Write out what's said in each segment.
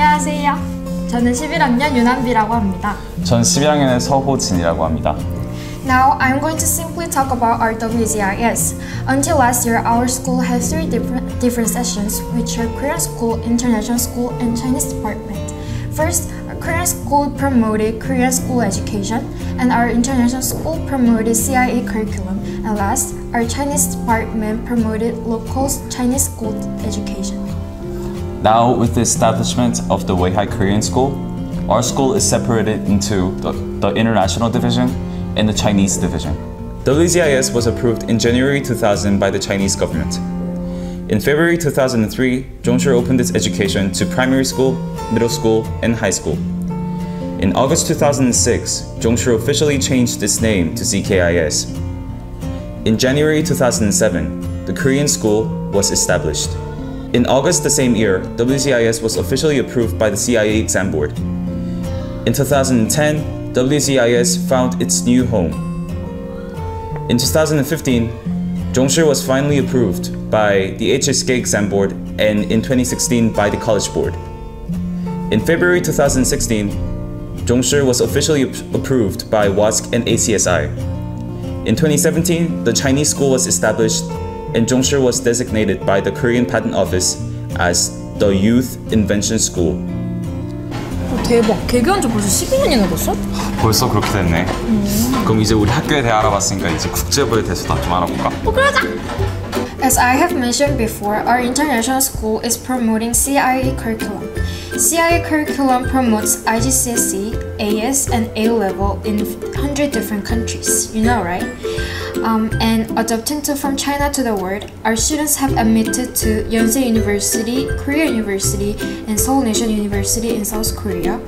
안녕하세요. 저는 11학년 윤한비라고 합니다. 전 11학년의 서호진이라고 합니다. Now, I'm going to simply talk about our WZIS. Until last year, our school had three different sections, which are Korean School, International School, and Chinese Department. First, our Korean School promoted Korean school education, and our International School promoted CIA curriculum, and last, our Chinese Department promoted local Chinese school education. Now, with the establishment of the Weihai Korean School, our school is separated into the International Division and the Chinese division. WZIS was approved in January 2000 by the Chinese government. In February 2003, Zhongshu opened its education to primary school, middle school, and high school. In August 2006, Zhongshu officially changed its name to ZKIS. In January 2007, the Korean school was established. In August the same year, WZIS was officially approved by the CIA exam board. In 2010, WCIS found its new home. In 2015, Zhongshu was finally approved by the HSK exam board and in 2016 by the college board. In February 2016, Zhongshu was officially approved by WASC and ACSI. In 2017, the Chinese school was established and Zhongshu was designated by the Korean Patent Office as the Youth Invention School. 대박! 개교한 지 벌써 12년이나 됐어? 벌써 그렇게 됐네. 그럼 이제 우리 학교에 대해 알아봤으니까 이제 국제부에 대해서도 좀 알아볼까? 그러자! As I have mentioned before, our international school is promoting CIA curriculum. CIA curriculum promotes IGCSE, AS, and A-level in 100 different countries. You know, right? And adopting from China to the world, our students have admitted to Yonsei University, Korea University, and Seoul National University in South Korea,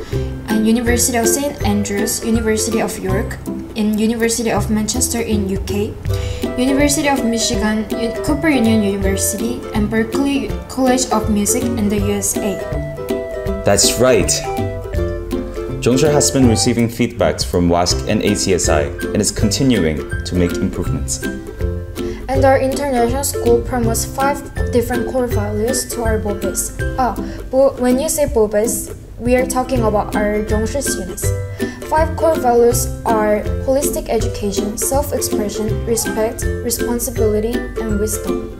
and University of St. Andrews, University of York, and University of Manchester in UK, University of Michigan, Cooper Union University, and Berkeley College of Music in the USA. That's right! Zhongshu has been receiving feedbacks from WASC and ACSI and is continuing to make improvements. And our international school promotes 5 different core values to our BOBIS. But when you say BOBIS, we are talking about our Zhongshu students. 5 core values are holistic education, self-expression, respect, responsibility, and wisdom.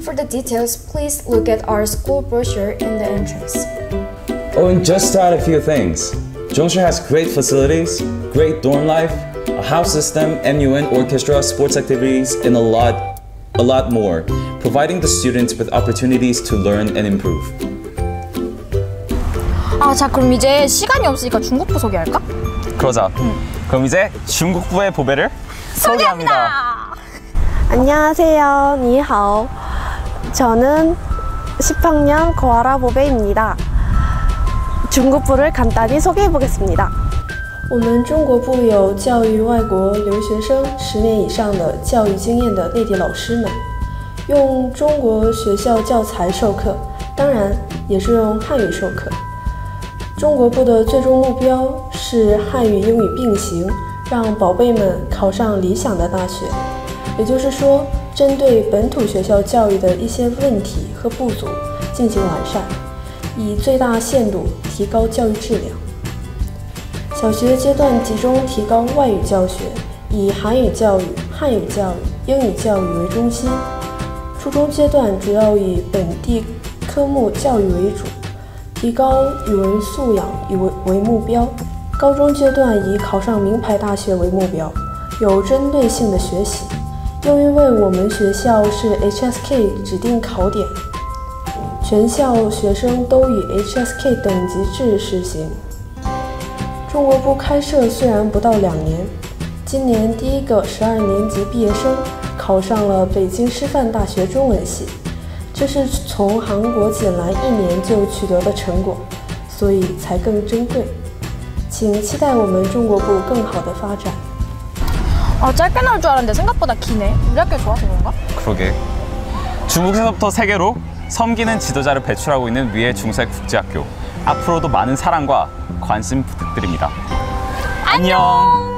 For the details, please look at our school brochure in the entrance. Oh, and just to add a few things. Zhongshu has great facilities, great dorm life, a house system, MUN orchestra, sports activities, and a lot more, providing the students with opportunities to learn and improve. 자, 그럼 이제 시간이 없으니까 중국부 소개할까? 그러자. 그럼 이제 중국부의 보배를 소개합니다. 안녕하세요. 니하오. 저는 10학년 고아라 보배입니다. 중국부를 간단히 소개해 보겠습니다. 我们中国部有教育外国留学生10年以上的教育经验的内地老师们，用中国学校教材授课，当然也是用汉语授课。中国部的最终目标是汉语英语并行，让宝贝们考上理想的大学，也就是说，针对本土学校教育的一些问题和不足进行完善。 以最大限度提高教育质量。小学阶段集中提高外语教学，以韩语教育、汉语教育、英语教育为中心。初中阶段主要以本地科目教育为主，提高语文素养与为目标。高中阶段以考上名牌大学为目标。有针对性的学习，用于为我们学校是 HSK 指定考点。 全校学生都以 HSK 等级制实行。中国部开设虽然不到2年，今年第一个12年级毕业生考上了北京师范大学中文系，这是从韩国仅来1年就取得的成果，所以才更珍贵。请期待我们中国部更好的发展。 짧게 나올 줄 알았는데 생각보다 기네. 우리 학교 좋아서 그런가? 그러게. 중국에서부터 세계로 섬기는 지도자를 배출하고 있는 위에 중세 국제학교, 앞으로도 많은 사랑과 관심 부탁드립니다. 안녕!